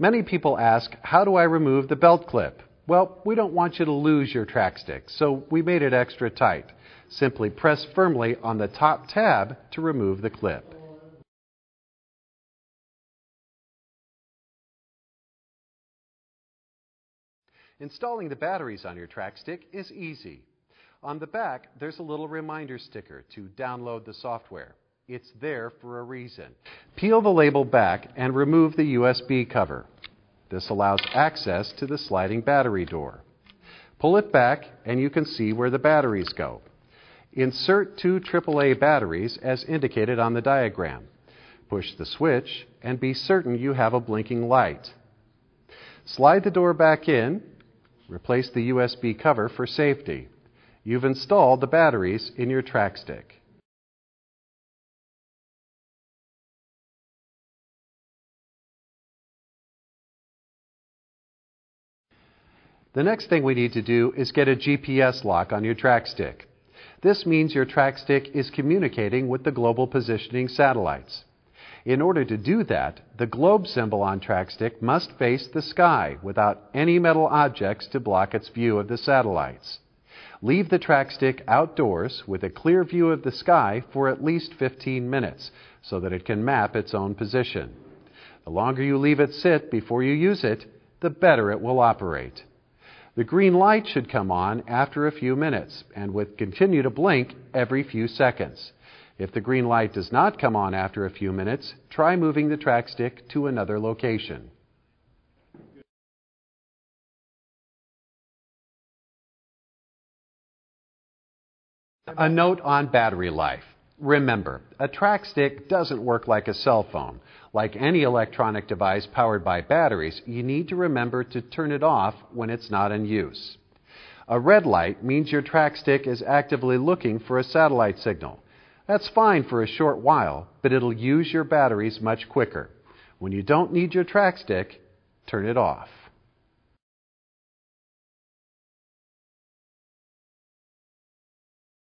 Many people ask, how do I remove the belt clip? Well, we don't want you to lose your TrackStick, so we made it extra tight. Simply press firmly on the top tab to remove the clip. Installing the batteries on your TrackStick is easy. On the back, there's a little reminder sticker to download the software. It's there for a reason. Peel the label back and remove the USB cover. This allows access to the sliding battery door. Pull it back and you can see where the batteries go. Insert 2 AAA batteries as indicated on the diagram. Push the switch and be certain you have a blinking light. Slide the door back in. Replace the USB cover for safety. You've installed the batteries in your TrackStick. The next thing we need to do is get a GPS lock on your TrackStick. This means your TrackStick is communicating with the global positioning satellites. In order to do that, the globe symbol on TrackStick must face the sky without any metal objects to block its view of the satellites. Leave the TrackStick outdoors with a clear view of the sky for at least 15 minutes so that it can map its own position. The longer you leave it sit before you use it, the better it will operate. The green light should come on after a few minutes and would continue to blink every few seconds. If the green light does not come on after a few minutes, try moving the TrackStick to another location. A note on battery life. Remember, a TrackStick doesn't work like a cell phone. Like any electronic device powered by batteries, you need to remember to turn it off when it's not in use. A red light means your TrackStick is actively looking for a satellite signal. That's fine for a short while, but it'll use your batteries much quicker. When you don't need your TrackStick, turn it off.